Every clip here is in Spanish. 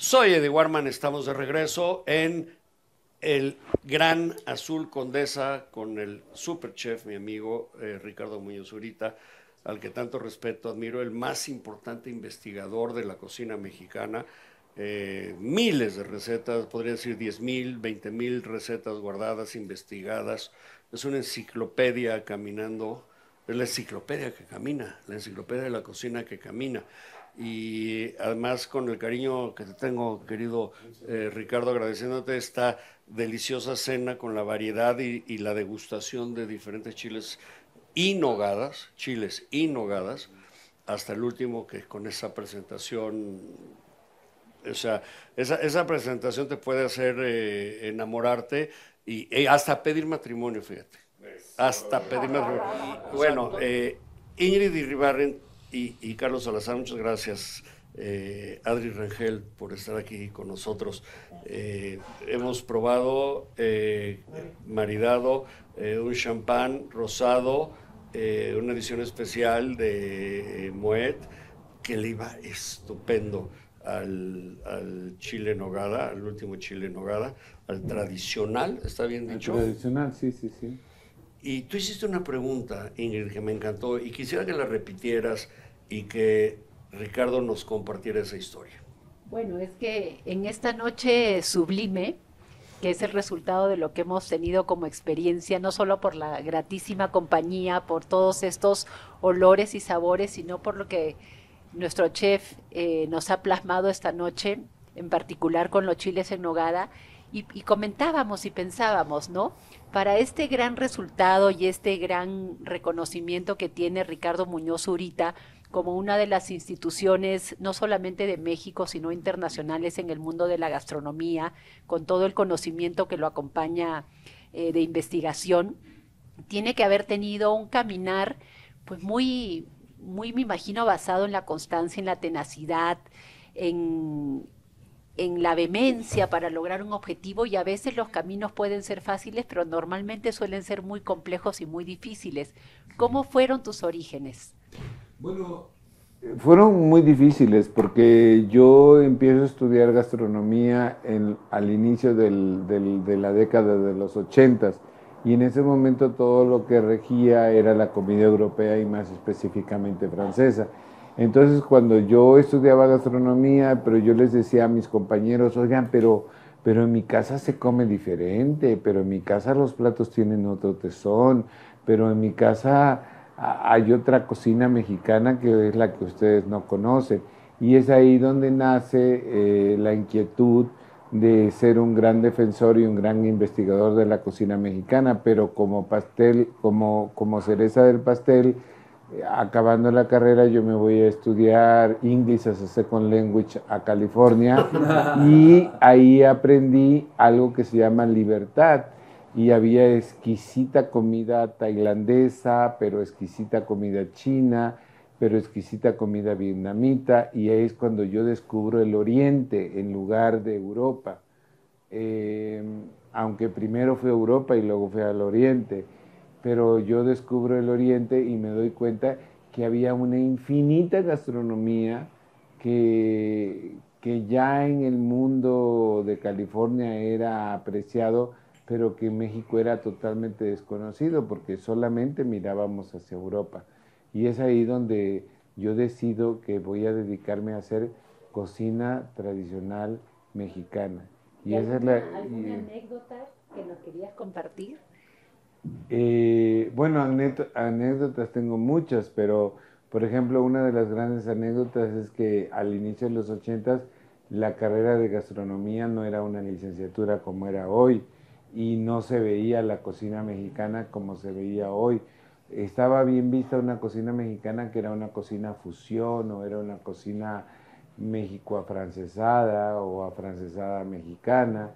Soy Eddy Warman, estamos de regreso en el Gran Azul Condesa con el superchef, mi amigo Ricardo Muñoz Zurita, al que tanto respeto, admiro, el más importante investigador de la cocina mexicana. Miles de recetas, podría decir 10,000, 20,000 recetas guardadas, investigadas. Es una enciclopedia caminando, es la enciclopedia que camina, la enciclopedia de la cocina que camina. Y además con el cariño que te tengo, querido Ricardo, agradeciéndote esta deliciosa cena con la variedad y la degustación de diferentes chiles y nogadas, hasta el último que con esa presentación, o sea, esa presentación te puede hacer enamorarte y hasta pedir matrimonio, fíjate, hasta pedir matrimonio. Bueno, Ingrid Irribarren y Carlos Salazar, muchas gracias. Adri Rangel, por estar aquí con nosotros. Hemos probado, maridado, un champán rosado, una edición especial de Moet, que le iba estupendo al chile en nogada, al último chile en nogada, al tradicional, ¿está bien dicho? Tradicional, sí, sí, sí. Y tú hiciste una pregunta, Ingrid, que me encantó y quisiera que la repitieras y que Ricardo nos compartiera esa historia. Bueno, es que en esta noche sublime, que es el resultado de lo que hemos tenido como experiencia, no solo por la gratísima compañía, por todos estos olores y sabores, sino por lo que nuestro chef nos ha plasmado esta noche, en particular con los chiles en nogada, y comentábamos y pensábamos, ¿no? Para este gran resultado y este gran reconocimiento que tiene Ricardo Muñoz Zurita como una de las instituciones no solamente de México, sino internacionales en el mundo de la gastronomía, con todo el conocimiento que lo acompaña de investigación, tiene que haber tenido un caminar, pues muy, me imagino, basado en la constancia, en la tenacidad, en la vehemencia para lograr un objetivo, y a veces los caminos pueden ser fáciles, pero normalmente suelen ser muy complejos y muy difíciles. ¿Cómo fueron tus orígenes? Bueno, fueron muy difíciles porque yo empiezo a estudiar gastronomía al inicio de la década de los 80s, y en ese momento todo lo que regía era la comida europea y más específicamente francesa. Entonces, cuando yo estudiaba gastronomía, pero yo les decía a mis compañeros, oigan, pero en mi casa se come diferente, pero en mi casa los platos tienen otro tesón, pero en mi casa hay otra cocina mexicana que es la que ustedes no conocen. Y es ahí donde nace la inquietud de ser un gran defensor y un gran investigador de la cocina mexicana, pero como cereza del pastel, acabando la carrera yo me voy a estudiar English as a Second Language a California, y ahí aprendí algo que se llama libertad, y había exquisita comida tailandesa, pero exquisita comida china, pero exquisita comida vietnamita, y ahí es cuando yo descubro el Oriente en lugar de Europa, aunque primero fue a Europa y luego fue al Oriente. Pero yo descubro el Oriente y me doy cuenta que había una infinita gastronomía que ya en el mundo de California era apreciado, pero que en México era totalmente desconocido porque solamente mirábamos hacia Europa. Y es ahí donde yo decido que voy a dedicarme a hacer cocina tradicional mexicana. Y esa es ¿Alguna anécdota que nos querías compartir? Bueno, anécdotas tengo muchas, pero por ejemplo una de las grandes anécdotas es que al inicio de los 80s la carrera de gastronomía no era una licenciatura como era hoy, y no se veía la cocina mexicana como se veía hoy. Estaba bien vista una cocina mexicana que era una cocina fusión, o era una cocina México-afrancesada o afrancesada-mexicana.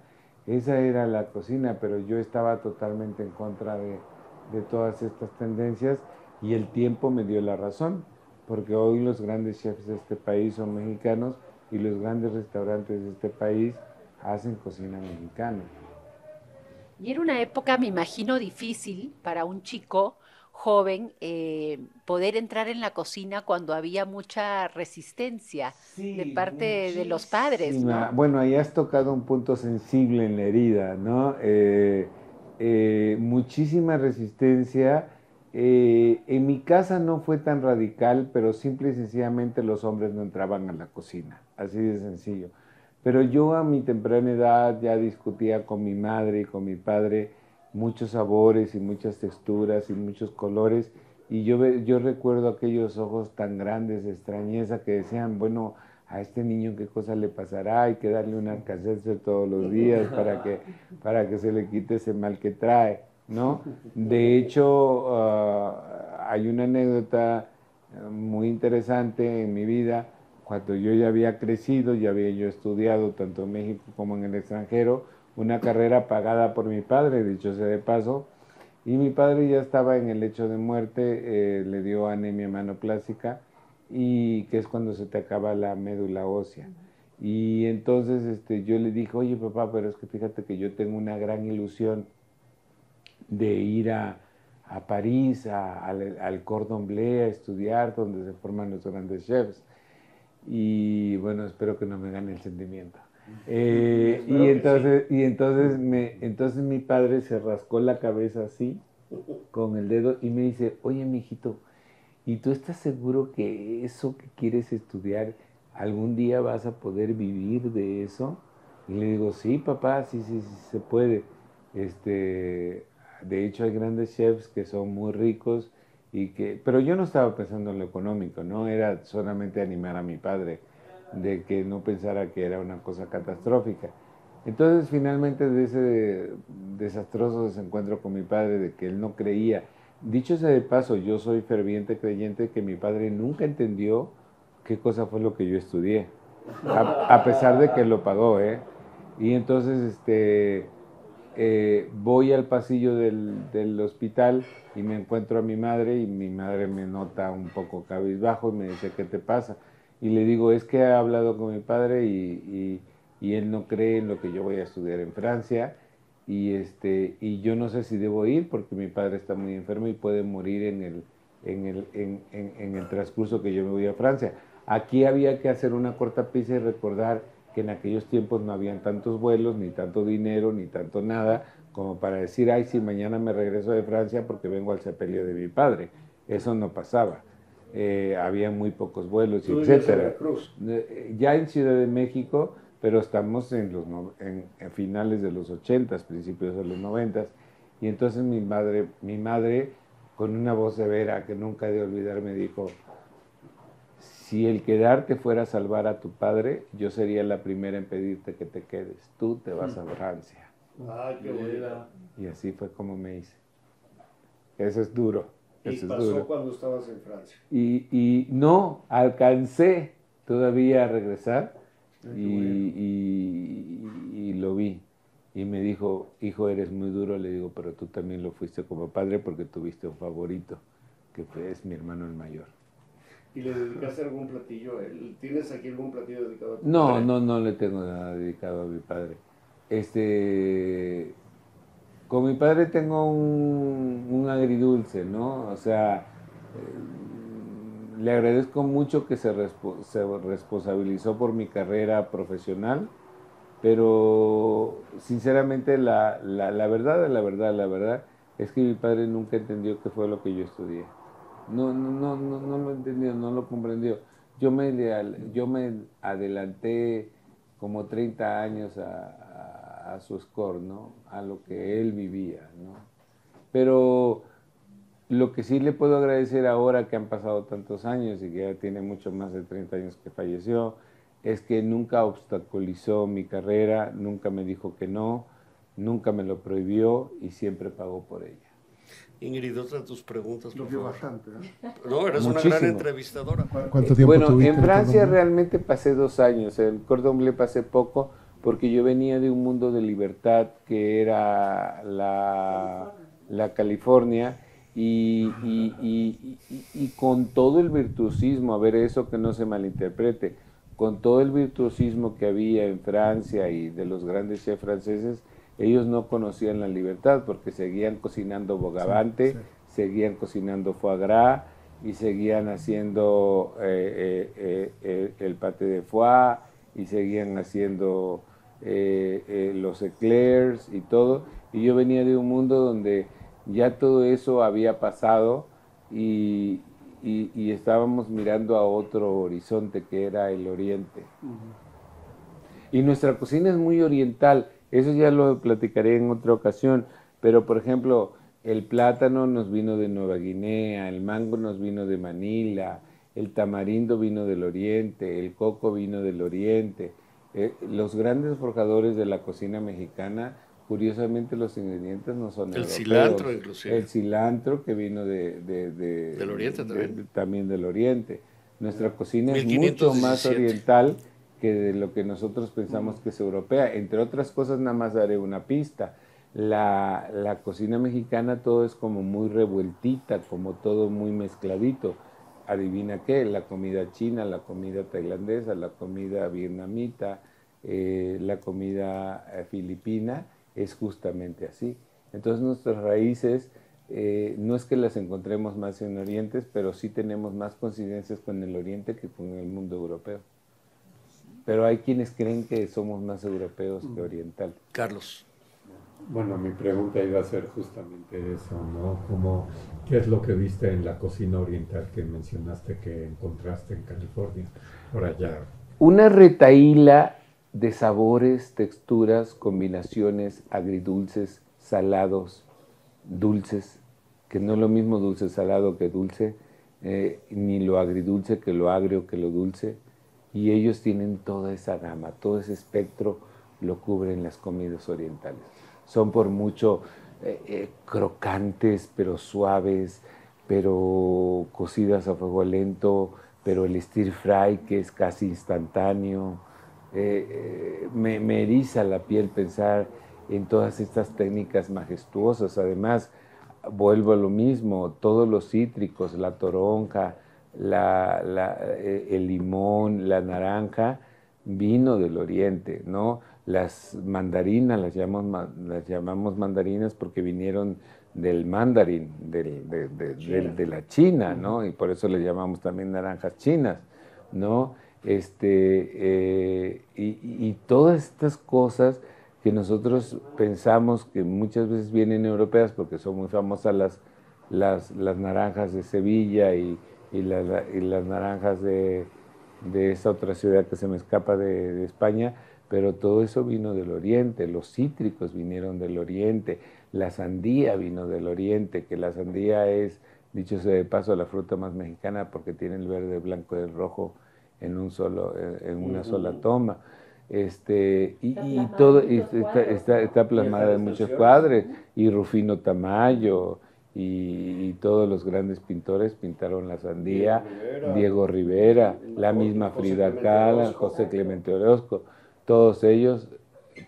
Esa era la cocina, pero yo estaba totalmente en contra de todas estas tendencias, y el tiempo me dio la razón, porque hoy los grandes chefs de este país son mexicanos y los grandes restaurantes de este país hacen cocina mexicana. Y era una época, me imagino, difícil para un chico joven, poder entrar en la cocina cuando había mucha resistencia, sí, de parte de los padres, ¿no? Bueno, ahí has tocado un punto sensible en la herida, ¿no? Muchísima resistencia. En mi casa no fue tan radical, pero simple y sencillamente los hombres no entraban a la cocina, así de sencillo. Pero yo a mi temprana edad ya discutía con mi madre y con mi padre muchos sabores y muchas texturas y muchos colores, y yo recuerdo aquellos ojos tan grandes de extrañeza que decían, bueno, a este niño qué cosa le pasará, hay que darle un alcacelcer todos los días para que se le quite ese mal que trae, ¿no? De hecho, hay una anécdota muy interesante en mi vida. Cuando yo ya había crecido, ya había yo estudiado tanto en México como en el extranjero, una carrera pagada por mi padre, dicho sea de paso, y mi padre ya estaba en el lecho de muerte, le dio anemia manoplásica, y que es cuando se te acaba la médula ósea. Y entonces yo le dije, oye papá, pero es que fíjate que yo tengo una gran ilusión de ir a París, al Cordon Bleu, a estudiar, donde se forman los grandes chefs. Y bueno, espero que no me gane el sentimiento. Entonces mi padre se rascó la cabeza así, con el dedo, y me dice, oye, mijito, ¿y tú estás seguro que eso que quieres estudiar, algún día vas a poder vivir de eso? Y le digo, sí, papá, sí, sí, sí se puede. De hecho, hay grandes chefs que son muy ricos, pero yo no estaba pensando en lo económico, ¿no? Era solamente animar a mi padre de que no pensara que era una cosa catastrófica. Entonces, finalmente, de ese desastroso desencuentro con mi padre, de que él no creía. Dicho sea de paso, yo soy ferviente creyente que mi padre nunca entendió qué cosa fue lo que yo estudié, a pesar de que lo pagó, ¿eh? Y entonces, voy al pasillo del hospital y me encuentro a mi madre, y mi madre me nota un poco cabizbajo y me dice, ¿qué te pasa? Y le digo, es que he hablado con mi padre y él no cree en lo que yo voy a estudiar en Francia, y yo no sé si debo ir porque mi padre está muy enfermo y puede morir en el transcurso que yo me voy a Francia. Aquí había que hacer una cortapisa y recordar que en aquellos tiempos no habían tantos vuelos, ni tanto dinero, ni tanto nada, como para decir, ay, si mañana me regreso de Francia porque vengo al sepelio de mi padre. Eso no pasaba. Había muy pocos vuelos, etc. Ya en Ciudad de México, pero estamos en finales de los 80, principios de los 90, y entonces mi madre, con una voz severa que nunca he de olvidar, me dijo, si el quedarte fuera a salvar a tu padre, yo sería la primera en pedirte que te quedes. Tú te vas a Francia. Ah, qué buena. Y así fue como me hice. Eso es duro. Eso pasó duro. Cuando estabas en Francia. Y no, alcancé todavía a regresar y lo vi. Y me dijo, hijo, eres muy duro. Le digo, pero tú también lo fuiste como padre porque tuviste un favorito, que es mi hermano el mayor. ¿Y le dedicaste algún platillo? ¿Tienes aquí algún platillo dedicado a tu padre? No le tengo nada dedicado a mi padre. Con mi padre tengo un agridulce, ¿no? O sea, le agradezco mucho que se responsabilizó por mi carrera profesional, pero sinceramente la verdad es que mi padre nunca entendió qué fue lo que yo estudié. No lo entendió, no lo comprendió. Yo me adelanté como 30 años a su score, ¿no? A lo que él vivía, ¿no? Pero lo que sí le puedo agradecer ahora, que han pasado tantos años y que ya tiene mucho más de 30 años que falleció, es que nunca obstaculizó mi carrera, nunca me dijo que no, nunca me lo prohibió y siempre pagó por ella. Ingrid, otra de tus preguntas, por favor. Bastante, ¿eh? No, eres muchísimo. Una gran entrevistadora. ¿Cuánto tiempo tuviste? En Francia realmente pasé 2 años. En Cordon Bleu pasé poco porque yo venía de un mundo de libertad que era la California y con todo el virtuosismo, a ver, eso que no se malinterprete, con todo el virtuosismo que había en Francia y de los grandes chefs franceses, ellos no conocían la libertad porque seguían cocinando bogavante, seguían cocinando foie gras y seguían haciendo el pâté de foie y seguían haciendo los eclairs y todo. Y yo venía de un mundo donde ya todo eso había pasado y estábamos mirando a otro horizonte que era el oriente. Y nuestra cocina es muy oriental, eso ya lo platicaré en otra ocasión, pero por ejemplo, el plátano nos vino de Nueva Guinea, el mango nos vino de Manila, el tamarindo vino del oriente, el coco vino del oriente. Los grandes forjadores de la cocina mexicana, curiosamente los ingredientes no son europeos. El cilantro inclusive. El cilantro que vino del oriente también. También del oriente. Nuestra cocina 1517. Es mucho más oriental que de lo que nosotros pensamos que es europea. Entre otras cosas, nada más daré una pista. La cocina mexicana todo es como muy revueltita, como todo muy mezcladito. Adivina qué, la comida china, la comida tailandesa, la comida vietnamita, la comida filipina, es justamente así. Entonces nuestras raíces, no es que las encontremos más en Oriente, pero sí tenemos más coincidencias con el Oriente que con el mundo europeo. Pero hay quienes creen que somos más europeos que orientales. Carlos. Bueno, mi pregunta iba a ser justamente eso, ¿no? Como, ¿qué es lo que viste en la cocina oriental que mencionaste que encontraste en California? Por allá. Una retahíla de sabores, texturas, combinaciones, agridulces, salados, dulces, que no es lo mismo dulce salado que dulce, ni lo agridulce que lo agrio que lo dulce, y ellos tienen toda esa gama, todo ese espectro lo cubren las comidas orientales. Son por mucho crocantes, pero suaves, pero cocidas a fuego lento, pero el stir fry que es casi instantáneo. Me eriza la piel pensar en todas estas técnicas majestuosas. Además, vuelvo a lo mismo, todos los cítricos, la toronja, el limón, la naranja, vino del oriente, ¿no? Las mandarinas, las llamamos mandarinas porque vinieron del mandarín, de la China, ¿no? Y por eso le llamamos también naranjas chinas, ¿no? Y todas estas cosas que nosotros pensamos que muchas veces vienen europeas porque son muy famosas las naranjas de Sevilla y las naranjas de esa otra ciudad que se me escapa de España, pero todo eso vino del oriente, los cítricos vinieron del oriente, la sandía vino del oriente, que la sandía es, dicho sea de paso, la fruta más mexicana porque tiene el verde, el blanco y el rojo en una sola toma. Está plasmada en muchos cuadros, y Rufino Tamayo y todos los grandes pintores pintaron la sandía, Diego Rivera, la misma Frida Kahlo, José Clemente Orozco. Todos ellos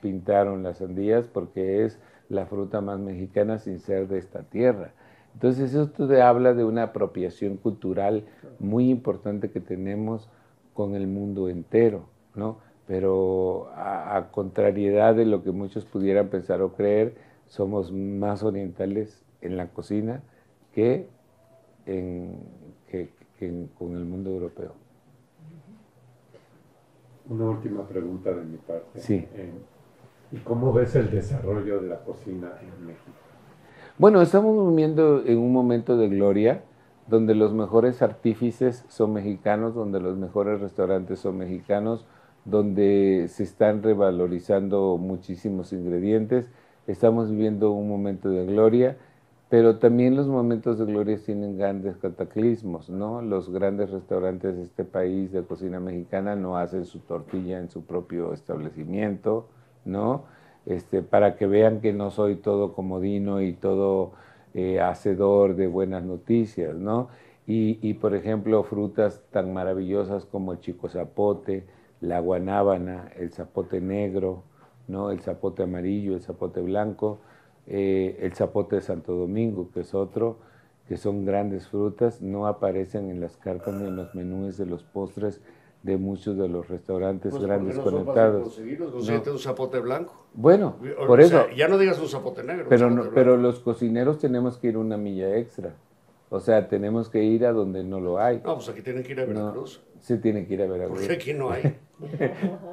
pintaron las sandías porque es la fruta más mexicana sin ser de esta tierra. Entonces eso te habla de una apropiación cultural muy importante que tenemos con el mundo entero, ¿no? Pero a contrariedad de lo que muchos pudieran pensar o creer, somos más orientales en la cocina que con el mundo europeo. Una última pregunta de mi parte. Sí. ¿Y cómo ves el desarrollo de la cocina en México? Bueno, estamos viviendo en un momento de gloria, donde los mejores artífices son mexicanos, donde los mejores restaurantes son mexicanos, donde se están revalorizando muchísimos ingredientes. Estamos viviendo un momento de gloria, pero también los momentos de gloria tienen grandes cataclismos, ¿no? Los grandes restaurantes de este país de cocina mexicana no hacen su tortilla en su propio establecimiento, ¿no? Para que vean que no soy todo comodino y todo hacedor de buenas noticias, ¿no? Y, por ejemplo, frutas tan maravillosas como el chico zapote, la guanábana, el zapote negro, ¿no? El zapote amarillo, el zapote blanco, el zapote de Santo Domingo, que es otro, que son grandes frutas, no aparecen en las cartas ni en los menús de los postres de muchos de los restaurantes pues grandes conectados. No. Un zapote blanco. Bueno, por eso. Sea, ya no digas un zapote negro. Pero, no, pero los cocineros tenemos que ir una milla extra. O sea, tenemos que ir a donde no lo hay. No, pues aquí tienen que ir a Veracruz. No, sí, tienen que ir a Veracruz. Porque aquí no hay.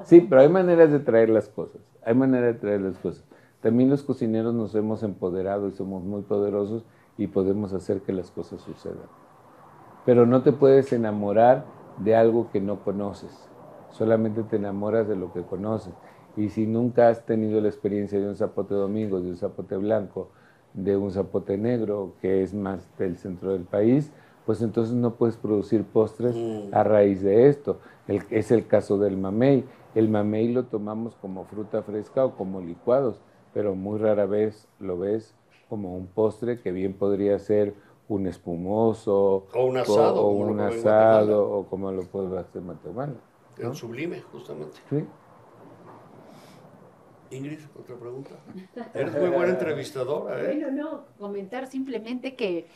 Sí, pero hay maneras de traer las cosas. Hay maneras de traer las cosas. También los cocineros nos hemos empoderado y somos muy poderosos y podemos hacer que las cosas sucedan. Pero no te puedes enamorar de algo que no conoces. Solamente te enamoras de lo que conoces. Y si nunca has tenido la experiencia de un zapote domingo, de un zapote blanco, de un zapote negro, que es más del centro del país, pues entonces no puedes producir postres a raíz de esto. Es el caso del mamey. El mamey lo tomamos como fruta fresca o como licuados, pero muy rara vez lo ves como un postre que bien podría ser un espumoso o un asado, o como lo puedes hacer en Guatemala, ¿no? El sublime, justamente. Sí. Ingrid, otra pregunta. Eres muy buena entrevistadora, ¿eh? Bueno, no, comentar simplemente que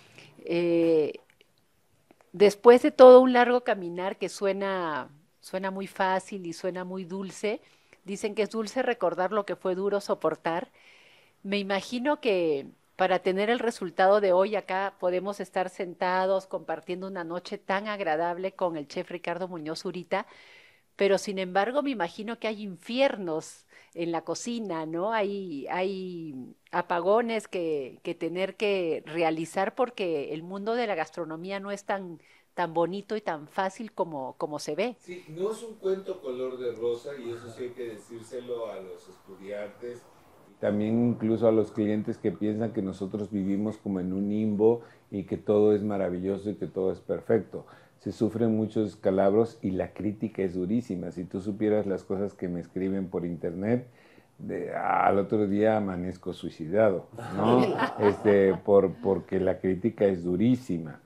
después de todo un largo caminar que suena muy fácil y suena muy dulce, dicen que es dulce recordar lo que fue duro soportar. Me imagino que para tener el resultado de hoy acá podemos estar sentados compartiendo una noche tan agradable con el chef Ricardo Muñoz Zurita, pero sin embargo me imagino que hay infiernos en la cocina, ¿no? Hay apagones que tener que realizar porque el mundo de la gastronomía no es tan bonito y tan fácil como se ve. Sí, no es un cuento color de rosa y eso sí hay que decírselo a los estudiantes. También incluso a los clientes que piensan que nosotros vivimos como en un limbo y que todo es maravilloso y que todo es perfecto. Se sufren muchos descalabros y la crítica es durísima. Si tú supieras las cosas que me escriben por internet, al otro día amanezco suicidado, ¿no? Porque la crítica es durísima.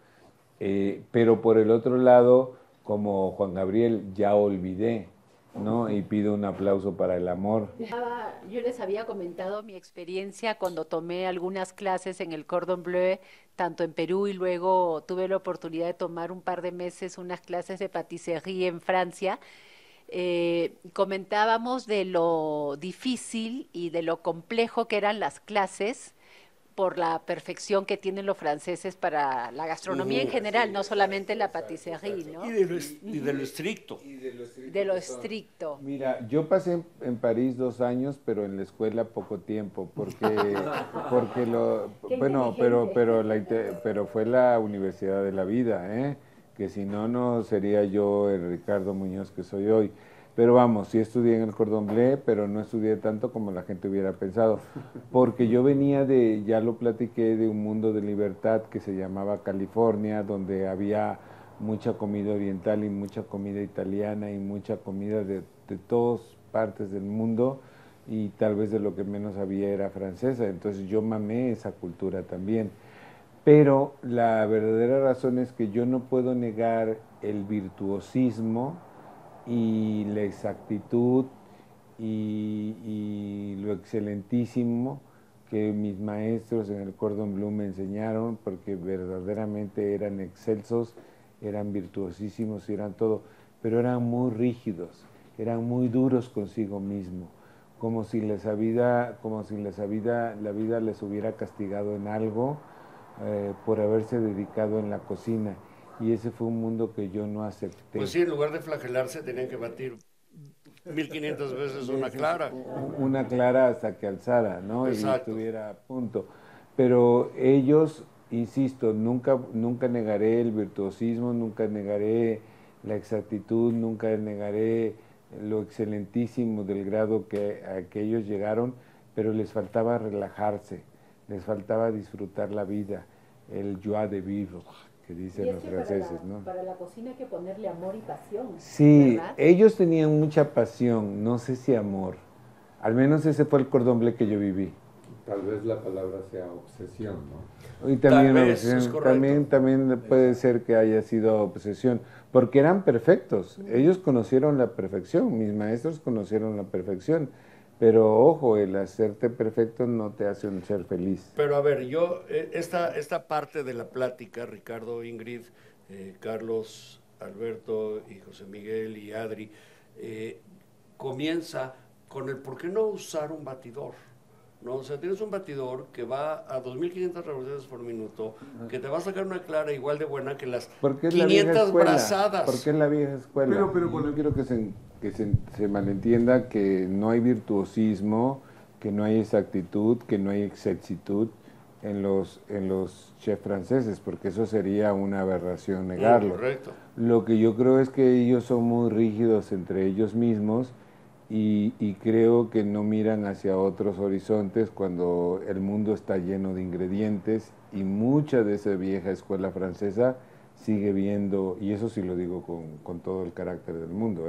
Pero por el otro lado, como Juan Gabriel, ya olvidé, ¿no? Y pido un aplauso para el amor. Yo les había comentado mi experiencia cuando tomé algunas clases en el Cordon Bleu, tanto en Perú y luego tuve la oportunidad de tomar un par de meses unas clases de patisserie en Francia. Comentábamos de lo difícil y de lo complejo que eran las clases por la perfección que tienen los franceses para la gastronomía en general, sí, no solamente la patisserie, ¿no? Y de lo estricto. De lo estricto. Mira, yo pasé en París 2 años, pero en la escuela poco tiempo, porque bueno, pero fue la universidad de la vida, ¿eh? Que si no, no sería yo el Ricardo Muñoz que soy hoy. Pero vamos, sí estudié en el Cordon Bleu, pero no estudié tanto como la gente hubiera pensado, porque yo venía de, ya lo platiqué, de un mundo de libertad que se llamaba California, donde había mucha comida oriental y mucha comida italiana y mucha comida de todas partes del mundo, y tal vez de lo que menos había era francesa, entonces yo mamé esa cultura también. Pero la verdadera razón es que yo no puedo negar el virtuosismo y la exactitud y lo excelentísimo que mis maestros en el Cordon Bleu me enseñaron, porque verdaderamente eran excelsos, eran virtuosísimos y eran todo, pero eran muy rígidos, eran muy duros consigo mismo, como si la vida les hubiera castigado en algo por haberse dedicado en la cocina. Y ese fue un mundo que yo no acepté. Pues sí, en lugar de flagelarse tenían que batir 1500 veces una clara. Una clara hasta que alzara, ¿no? Exacto. Y estuviera a punto. Pero ellos, insisto, nunca negaré el virtuosismo, nunca negaré la exactitud, nunca negaré lo excelentísimo del grado a que ellos llegaron, pero les faltaba relajarse, les faltaba disfrutar la vida, el joie de vivre. Que dicen los franceses, ¿no? Para la cocina hay que ponerle amor y pasión. Sí, ¿verdad? Ellos tenían mucha pasión, no sé si amor. Al menos ese fue el Cordon Bleu que yo viví. Tal vez la palabra sea obsesión, ¿no? Y también obsesión, también puede ser que haya sido obsesión, porque eran perfectos. Ellos conocieron la perfección, mis maestros conocieron la perfección. Pero ojo, el hacerte perfecto no te hace un ser feliz. Pero a ver, esta parte de la plática, Ricardo, Ingrid, Carlos, Alberto y José Miguel y Adri, comienza con el por qué no usar un batidor, ¿no? O sea, tienes un batidor que va a 2.500 revoluciones por minuto, que te va a sacar una clara igual de buena que las 500 brazadas. Porque es la vieja escuela. Pero bueno, yo quiero que se malentienda que no hay virtuosismo, que no hay exactitud, que no hay exactitud en los chefs franceses, porque eso sería una aberración negarlo. Correcto. Lo que yo creo es que ellos son muy rígidos entre ellos mismos y creo que no miran hacia otros horizontes cuando el mundo está lleno de ingredientes y mucha de esa vieja escuela francesa sigue viendo, y eso sí lo digo con todo el carácter del mundo,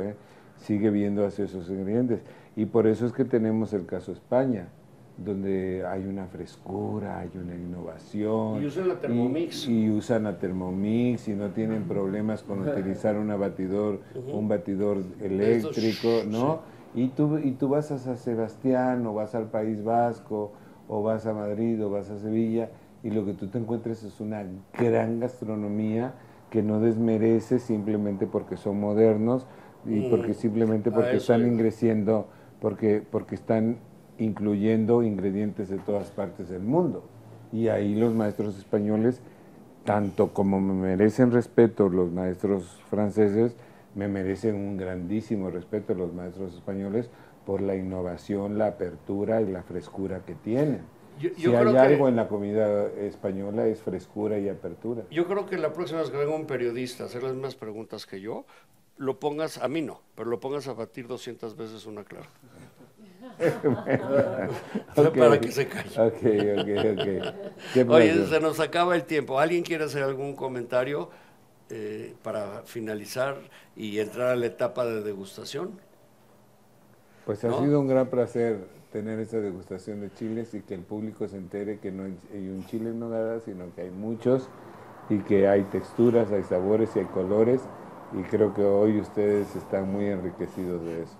sigue viendo hacia esos ingredientes. Y por eso es que tenemos el caso España, donde hay una frescura, hay una innovación. Y usan la Thermomix. Y usan la Thermomix y no tienen problemas con utilizar un batidor eléctrico, ¿no? Sí. Y tú vas a San Sebastián o vas al País Vasco o vas a Madrid o vas a Sevilla y lo que tú te encuentres es una gran gastronomía que no desmerece simplemente porque son modernos y porque simplemente porque están ingresiendo, porque están incluyendo ingredientes de todas partes del mundo. Y ahí los maestros españoles, tanto como me merecen respeto los maestros franceses, me merecen un grandísimo respeto los maestros españoles por la innovación, la apertura y la frescura que tienen. Yo creo algo en la comida española es frescura y apertura. Yo creo que la próxima vez que venga un periodista a hacer las mismas preguntas que yo, lo pongas, a mí no, pero lo pongas a batir 200 veces una clara. Okay. Para que se calle. Okay. Oye, se nos acaba el tiempo. ¿Alguien quiere hacer algún comentario para finalizar y entrar a la etapa de degustación? Pues ha sido un gran placer tener esa degustación de chiles y que el público se entere que no hay un chile en nogada, sino que hay muchos y que hay texturas, hay sabores y hay colores, y creo que hoy ustedes están muy enriquecidos de eso.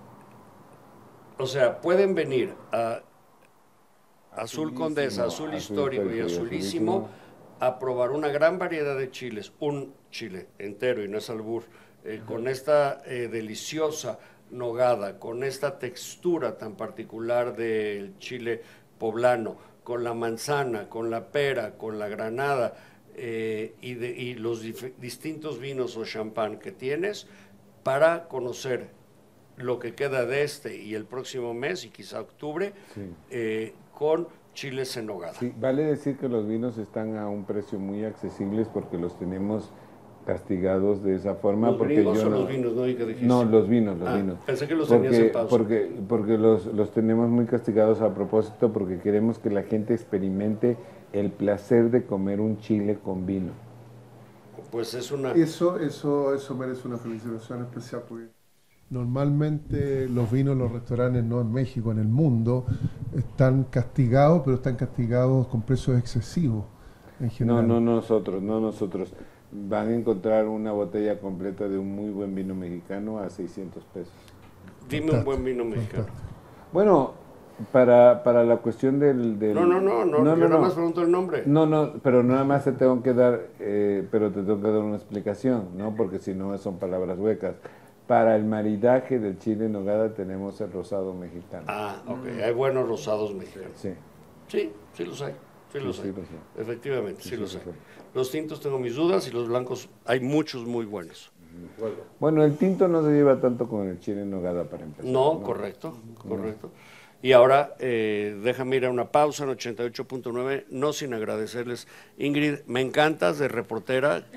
O sea, pueden venir a Azul Condesa, Azul Histórico y Azulísimo a probar una gran variedad de chiles, un chile entero y no es albur, con esta deliciosa nogada, con esta textura tan particular del chile poblano, con la manzana, con la pera, con la granada y los distintos vinos o champán que tienes para conocer lo que queda de este y el próximo mes, y quizá octubre, con chiles en nogada. Sí, vale decir que los vinos están a un precio muy accesible porque los tenemos castigados de esa forma. ¿Los gringos o los vinos? No, los vinos. Pensé que los tenías en pausa. Porque los tenemos muy castigados a propósito porque queremos que la gente experimente el placer de comer un chile con vino. Pues es una... Eso merece una felicitación especial porque... Normalmente los vinos, los restaurantes, no en México, en el mundo, están castigados, pero están castigados con precios excesivos en general. No nosotros. Van a encontrar una botella completa de un muy buen vino mexicano a 600 pesos. Dime un buen vino mexicano. Bueno, para la cuestión del... No, nada más pregunto el nombre. Pero nada más te tengo que dar una explicación, ¿no? Porque si no son palabras huecas. Para el maridaje del chile en nogada tenemos el rosado mexicano. Ah, ok. Hay buenos rosados mexicanos. Sí. Sí, los hay. Efectivamente, sí los hay. Los tintos tengo mis dudas y los blancos hay muchos muy buenos. Bueno, el tinto no se lleva tanto con el chile en nogada para empezar. Correcto. Y ahora déjame ir a una pausa en 88.9, no sin agradecerles. Ingrid, me encantas de reportera,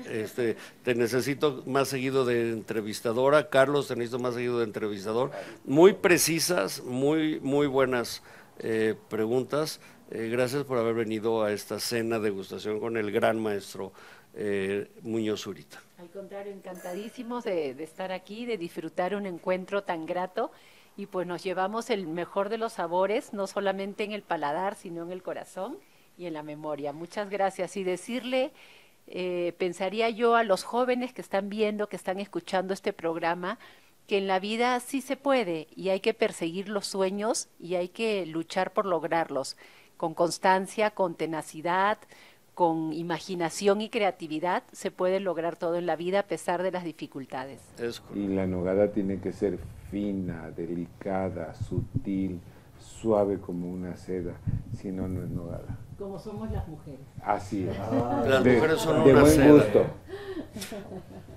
te necesito más seguido de entrevistadora. Carlos, te necesito más seguido de entrevistador. Muy precisas, muy buenas preguntas. Gracias por haber venido a esta cena de degustación con el gran maestro Muñoz Zurita. Al contrario, encantadísimos de estar aquí, de disfrutar un encuentro tan grato. Y pues nos llevamos el mejor de los sabores, no solamente en el paladar, sino en el corazón y en la memoria. Muchas gracias. Y decirle, pensaría yo a los jóvenes que están viendo, que están escuchando este programa, que en la vida sí se puede y hay que perseguir los sueños y hay que luchar por lograrlos, con constancia, con tenacidad, con imaginación y creatividad se puede lograr todo en la vida a pesar de las dificultades. Y la nogada tiene que ser fina, delicada, sutil, suave como una seda, si no, no es nogada. Como somos las mujeres. Así es. Las mujeres son una seda. De buen gusto.